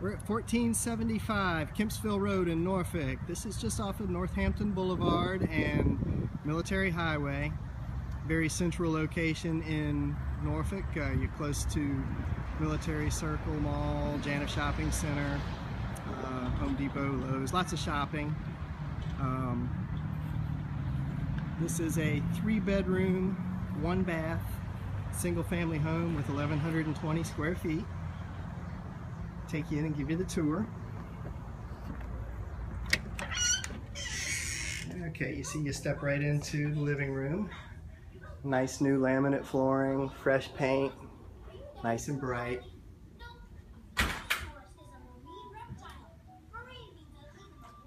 We're at 1475 Kempsville Road in Norfolk. This is just off of Northampton Boulevard and Military Highway. Very central location in Norfolk. You're close to Military Circle Mall, Jana Shopping Center, Home Depot, Lowe's, lots of shopping. This is a 3-bedroom, 1-bath, single-family home with 1,120 square feet. Take you in and give you the tour. Okay, you see, you step right into the living room. Nice new laminate flooring, fresh paint, nice and bright.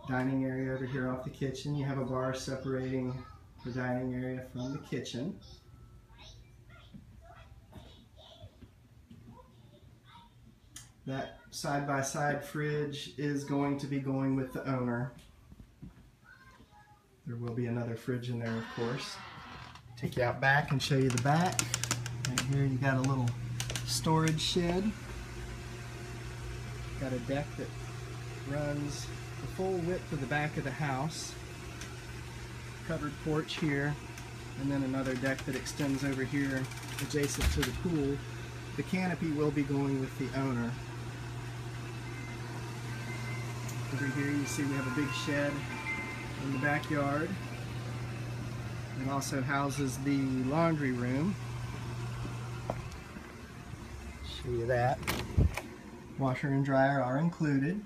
Dining area over here off the kitchen. You have a bar separating the dining area from the kitchen. That side-by-side fridge is going to be going with the owner. There will be another fridge in there, of course. Take you out back and show you the back. Right here you got a little storage shed. Got a deck that runs the full width of the back of the house. Covered porch here, and then another deck that extends over here adjacent to the pool. The canopy will be going with the owner. Over here you see we have a big shed in the backyard. It also houses the laundry room. Show you that. Washer and dryer are included.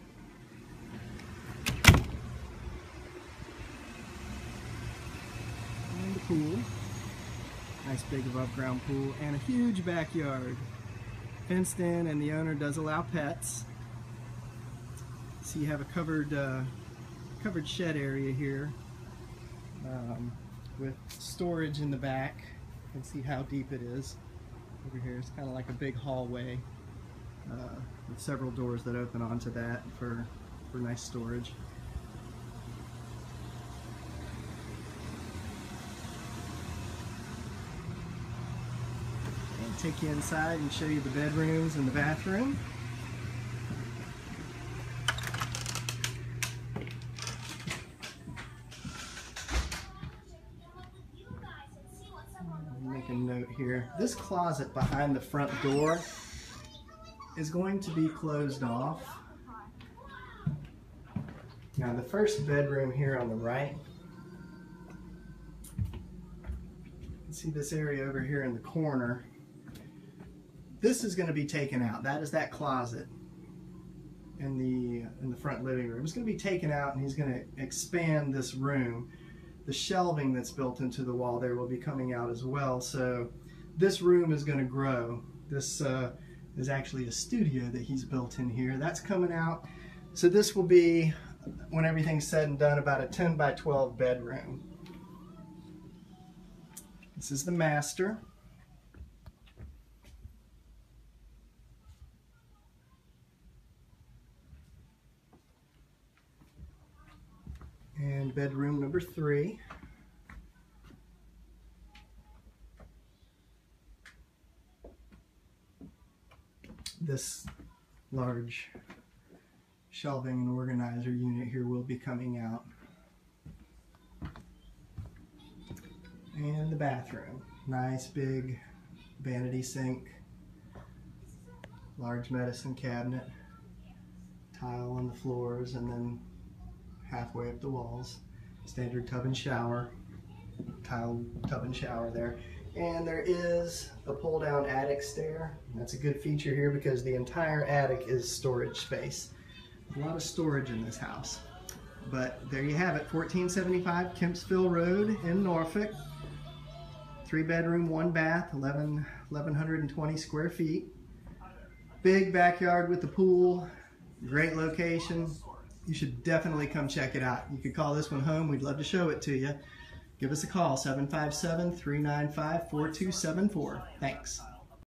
And the pool. Nice big above-ground pool and a huge backyard. Fenced in, and the owner does allow pets. So you have a covered shed area here with storage in the back. You can see how deep it is. Over here it's kind of like a big hallway with several doors that open onto that for nice storage. And take you inside and show you the bedrooms and the bathroom. A note here. This closet behind the front door is going to be closed off. Now the first bedroom here on the right, you can see this area over here in the corner. This is going to be taken out. That is that closet in the front living room. It's going to be taken out, and he's going to expand this room. The shelving that's built into the wall there will be coming out as well, so this room is going to grow. This is actually a studio that he's built in here. That's coming out. So this will be, when everything's said and done, about a 10 by 12 bedroom. This is the master. And bedroom number 3. This large shelving and organizer unit here will be coming out. And the bathroom. Nice big vanity sink, large medicine cabinet, tile on the floors, and then halfway up the walls, standard tub and shower, tiled tub and shower there. And there is a pull down attic stair. That's a good feature here because the entire attic is storage space. A lot of storage in this house. But there you have it, 1475 Kempsville Road in Norfolk. 3-bedroom, 1-bath, 1,120 square feet. Big backyard with the pool, great location. You should definitely come check it out. You could call this one home. We'd love to show it to you. Give us a call, 757-395-4274. Thanks.